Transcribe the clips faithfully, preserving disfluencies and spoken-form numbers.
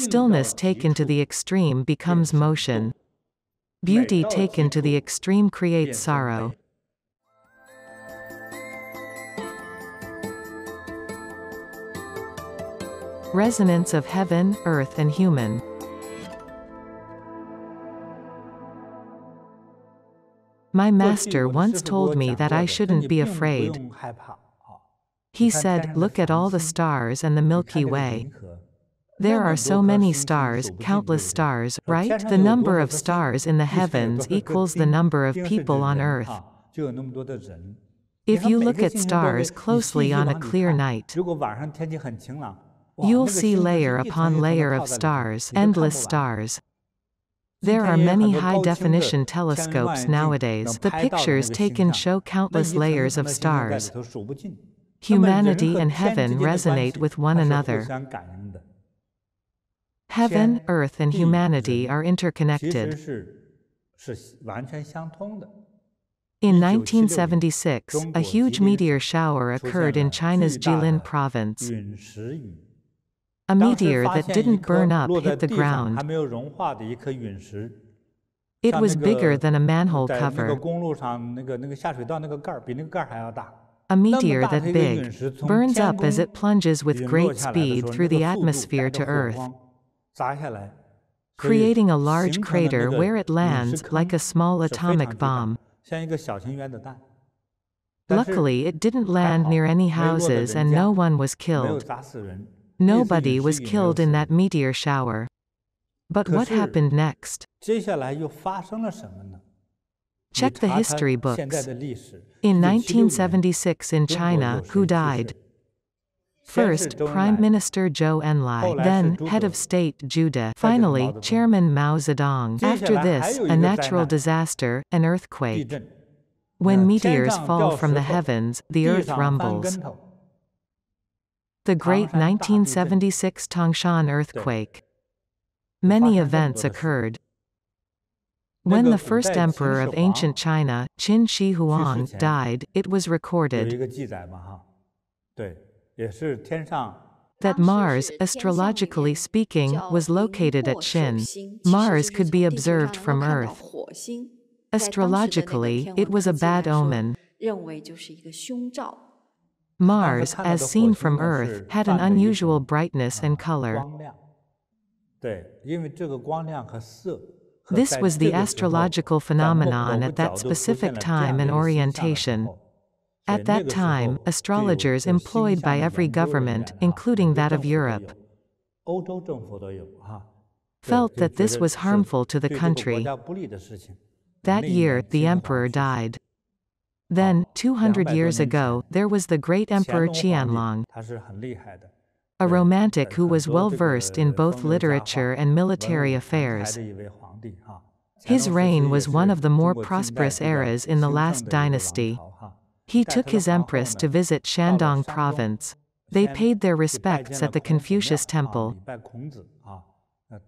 Stillness taken to the extreme becomes motion. Beauty taken to the extreme creates sorrow. Resonance of heaven, earth and human. My master once told me that I shouldn't be afraid. He said, "Look at all the stars and the Milky Way. There are so many stars, countless stars, right? The number of stars in the heavens equals the number of people on earth. If you look at stars closely on a clear night, you'll see layer upon layer of stars, endless stars." There are many high-definition telescopes nowadays. The pictures taken show countless layers of stars. Humanity and heaven resonate with one another. Heaven, earth, and humanity are interconnected. In nineteen seventy-six, a huge meteor shower occurred in China's Jilin province. A meteor that didn't burn up hit the ground. It was bigger than a manhole cover. A meteor that big burns up as it plunges with great speed through the atmosphere to Earth, creating a large crater where it lands like a small atomic bomb. Luckily, it didn't land near any houses and no one was killed. Nobody was killed in that meteor shower. But what happened next? Check the history books. In nineteen seventy-six in China, who died? First, Prime Minister Zhou Enlai, then Head of State Zhu De, finally, Chairman Mao Zedong. After this, a natural disaster, an earthquake. When meteors fall from the heavens, the earth rumbles. The great nineteen seventy-six Tangshan earthquake. Many events occurred. When the first emperor of ancient China, Qin Shi Huang, died, it was recorded that Mars, astrologically speaking, was located at Qin. Mars could be observed from Earth. Astrologically, it was a bad omen. Mars, as seen from Earth, had an unusual brightness and color. This was the astrological phenomenon at that specific time and orientation. At that time, astrologers employed by every government, including that of Europe, felt that this was harmful to the country. That year, the emperor died. Then, two hundred years ago, there was the great emperor Qianlong, a romantic who was well-versed in both literature and military affairs. His reign was one of the more prosperous eras in the last dynasty. He took his empress to visit Shandong Province. They paid their respects at the Confucius Temple.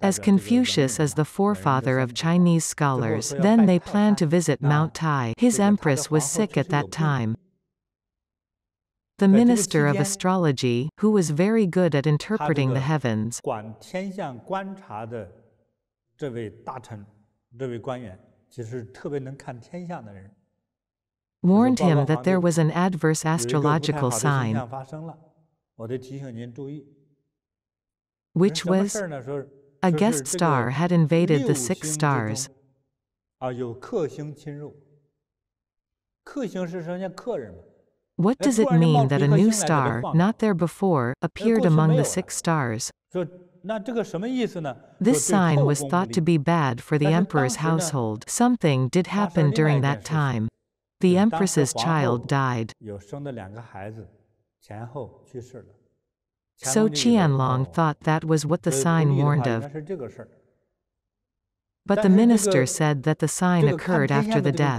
As Confucius is the forefather of Chinese scholars, then they planned to visit Mount Tai. His empress was sick at that time. The minister of astrology, who was very good at interpreting the heavens, warned him that there was an adverse astrological sign, which was a guest star had invaded the six stars. What does it mean that a new star, not there before, appeared among the six stars? This sign was thought to be bad for the emperor's household. Something did happen during that time. The empress's child died. So Qianlong thought that was what the sign warned of. But the minister said that the sign occurred after the death,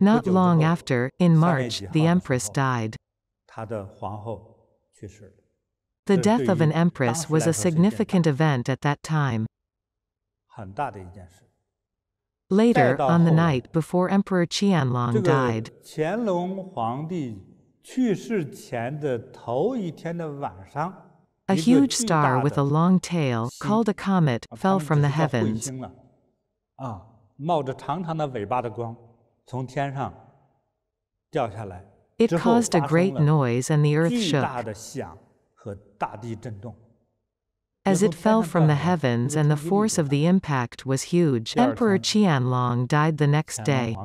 not long after. In March, the empress died. The death of an empress was a significant event at that time. Later, on the night before Emperor Qianlong died, A huge star with a long tail, called a comet, fell from the heavens. It caused a great noise and the earth shook. As it fell from the heavens and the force of the impact was huge, Emperor Qianlong died the next day.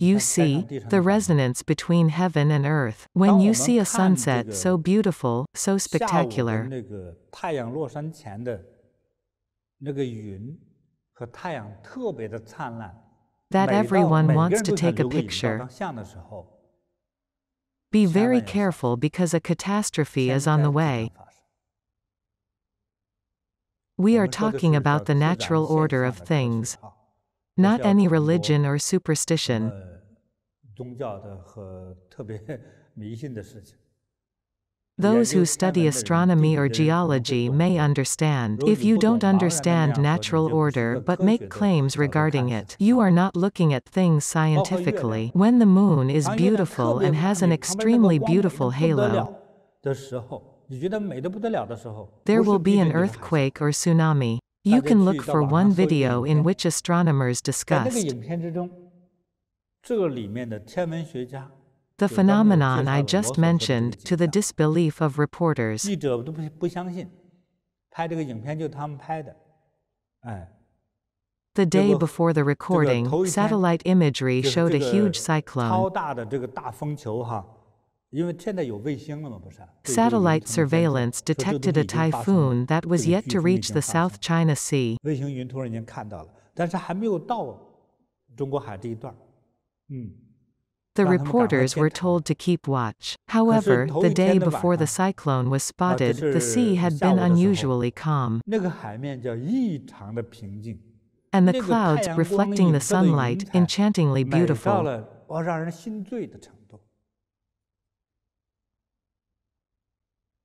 You see, the resonance between heaven and earth. When you see a sunset so beautiful, so spectacular, that everyone wants to take a picture, be very careful because a catastrophe is on the way. We are talking about the natural order of things, not any religion or superstition. Those who study astronomy or geology may understand. If you don't understand natural order but make claims regarding it, you are not looking at things scientifically. When the moon is beautiful and has an extremely beautiful halo, there will be an earthquake or tsunami. You can look for one video in which astronomers discussed the phenomenon I just mentioned, to the disbelief of reporters. The day before the recording, satellite imagery showed a huge cyclone. Satellite surveillance detected a typhoon that was yet to reach the South China Sea. The reporters were told to keep watch. However, the day before the cyclone was spotted, the sea had been unusually calm, and the clouds reflecting the sunlight, enchantingly beautiful.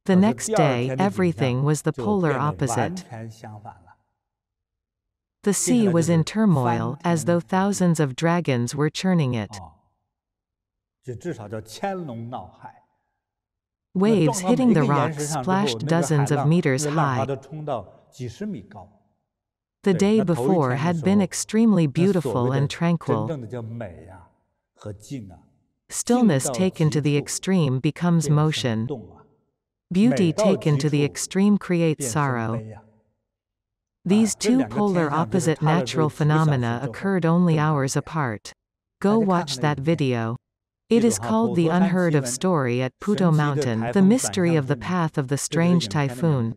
The next day, everything was the polar opposite. The sea was in turmoil, as though thousands of dragons were churning it. Waves hitting the rocks splashed dozens of meters high. The day before had been extremely beautiful and tranquil. Stillness taken to the extreme becomes motion. Beauty taken to the extreme creates sorrow. These two polar opposite natural phenomena occurred only hours apart. Go watch that video. It is called The Unheard of Story at Putuo Mountain, The Mystery of the Path of the Strange Typhoon.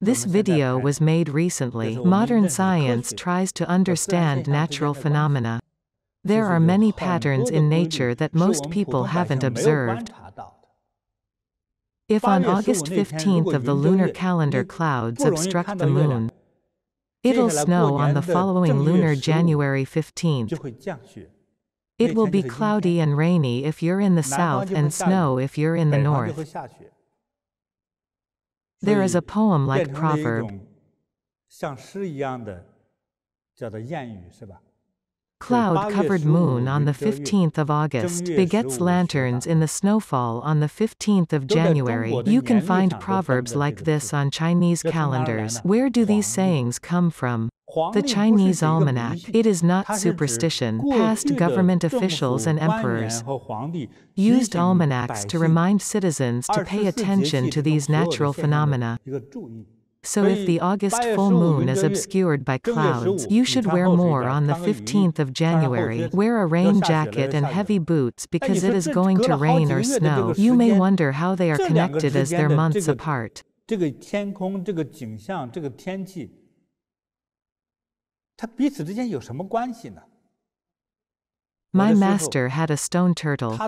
This video was made recently. Modern science tries to understand natural phenomena. There are many patterns in nature that most people haven't observed. If on August fifteenth of the lunar calendar clouds obstruct the moon, it'll snow on the following lunar January fifteenth. It will be cloudy and rainy if you're in the south and snow if you're in the north. There is a poem-like proverb. Cloud-covered moon on the fifteenth of August begets lanterns in the snowfall on the fifteenth of January. You can find proverbs like this on Chinese calendars. Where do these sayings come from? The Chinese almanac. It is not superstition. Past government officials and emperors used almanacs to remind citizens to pay attention to these natural phenomena. So if the August full moon is obscured by clouds, you should wear more on the fifteenth of January. Wear a rain jacket and heavy boots because it is going to rain or snow. You may wonder how they are connected as they're months apart. My master had a stone turtle.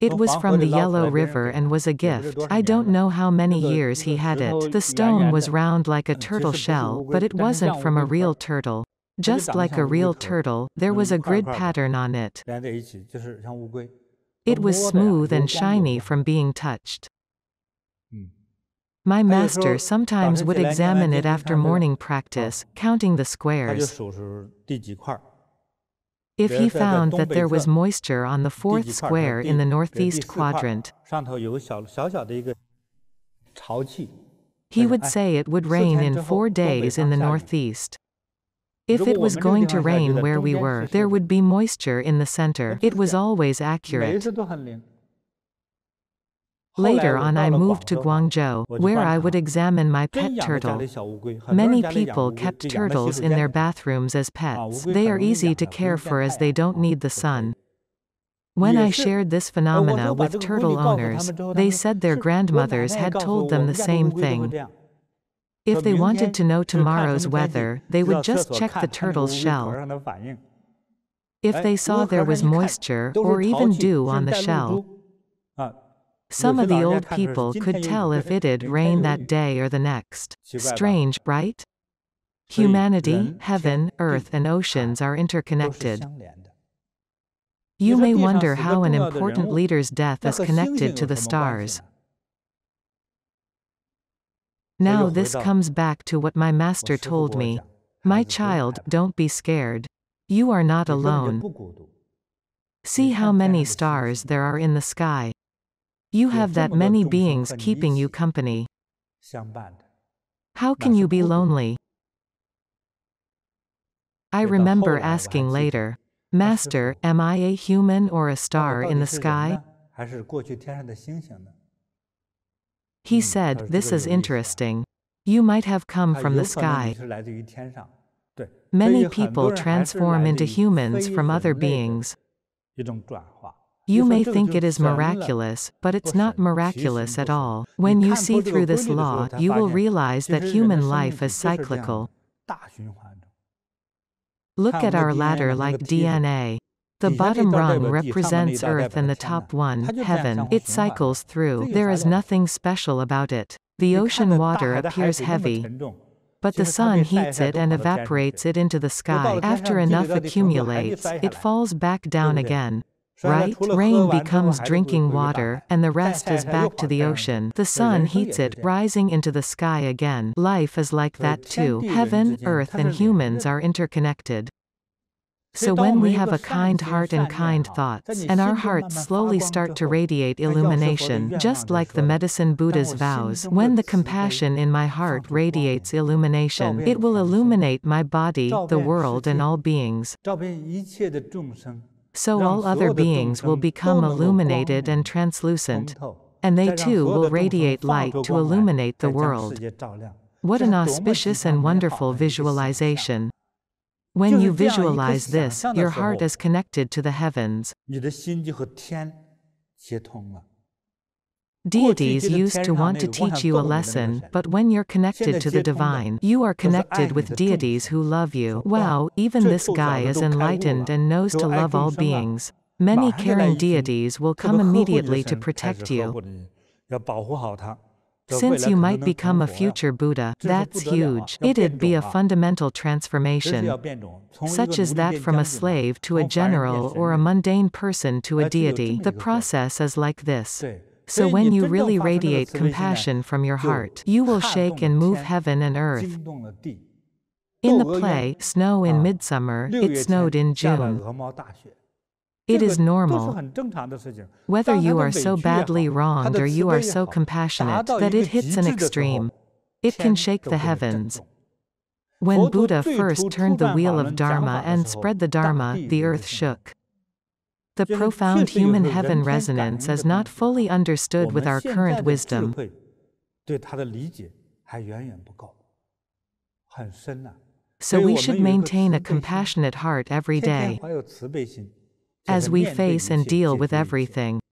It was from the Yellow River and was a gift. I don't know how many years he had it. The stone was round like a turtle shell, but it wasn't from a real turtle. Just like a real turtle, there was a grid pattern on it. It was smooth and shiny from being touched. My master sometimes would examine it after morning practice, counting the squares. If he found that there was moisture on the fourth square in the northeast quadrant, he would say it would rain in four days in the northeast. If it was going to rain where we were, there would be moisture in the center. It was always accurate. Later on I moved to Guangzhou, where I would examine my pet turtle. Many people kept turtles in their bathrooms as pets. They are easy to care for as they don't need the sun. When I shared this phenomena with turtle owners, they said their grandmothers had told them the same thing. If they wanted to know tomorrow's weather, they would just check the turtle's shell. If they saw there was moisture, or even dew on the shell, some of the old people could tell if it'd rain that day or the next. Strange, right? Humanity, heaven, earth, and oceans are interconnected. You may wonder how an important leader's death is connected to the stars. Now this comes back to what my master told me. My child, don't be scared. You are not alone. See how many stars there are in the sky. You have that many beings keeping you company. How can you be lonely? I remember asking later, Master, am I a human or a star in the sky? He said, this is interesting. You might have come from the sky. Many people transform into humans from other beings. You may think it is miraculous, but it's not miraculous at all. When you see through this law, you will realize that human life is cyclical. Look at our ladder like D N A. The bottom rung represents Earth and the top one, Heaven. It cycles through. There is nothing special about it. The ocean water appears heavy, but the sun heats it and evaporates it into the sky. After enough accumulates, it falls back down again. Right? Rain becomes drinking water, and the rest is back to the ocean. The sun heats it, rising into the sky again. Life is like that too. Heaven, earth, and humans are interconnected. So when we have a kind heart and kind thoughts, and our hearts slowly start to radiate illumination, just like the medicine Buddha's vows, when the compassion in my heart radiates illumination, it will illuminate my body, the world, and all beings. So all other beings will become illuminated and translucent, and they too will radiate light to illuminate the world. What an auspicious and wonderful visualization. When you visualize this, your heart is connected to the heavens. Deities used to want to teach you a lesson, but when you're connected to the divine, you are connected with deities who love you. Wow, even this guy is enlightened and knows to love all beings. Many caring deities will come immediately to protect you. Since you might become a future Buddha, that's huge. It'd be a fundamental transformation, such as that from a slave to a general or a mundane person to a deity. The process is like this. So when you really radiate compassion from your heart, you will shake and move heaven and earth. In the play, Snow in Midsummer, it snowed in June. It is normal. Whether you are so badly wronged or you are so compassionate that it hits an extreme, it can shake the heavens. When Buddha first turned the wheel of Dharma and spread the Dharma, the earth shook. The profound human heaven resonance is not fully understood with our current wisdom. So we should maintain a compassionate heart every day as we face and deal with everything.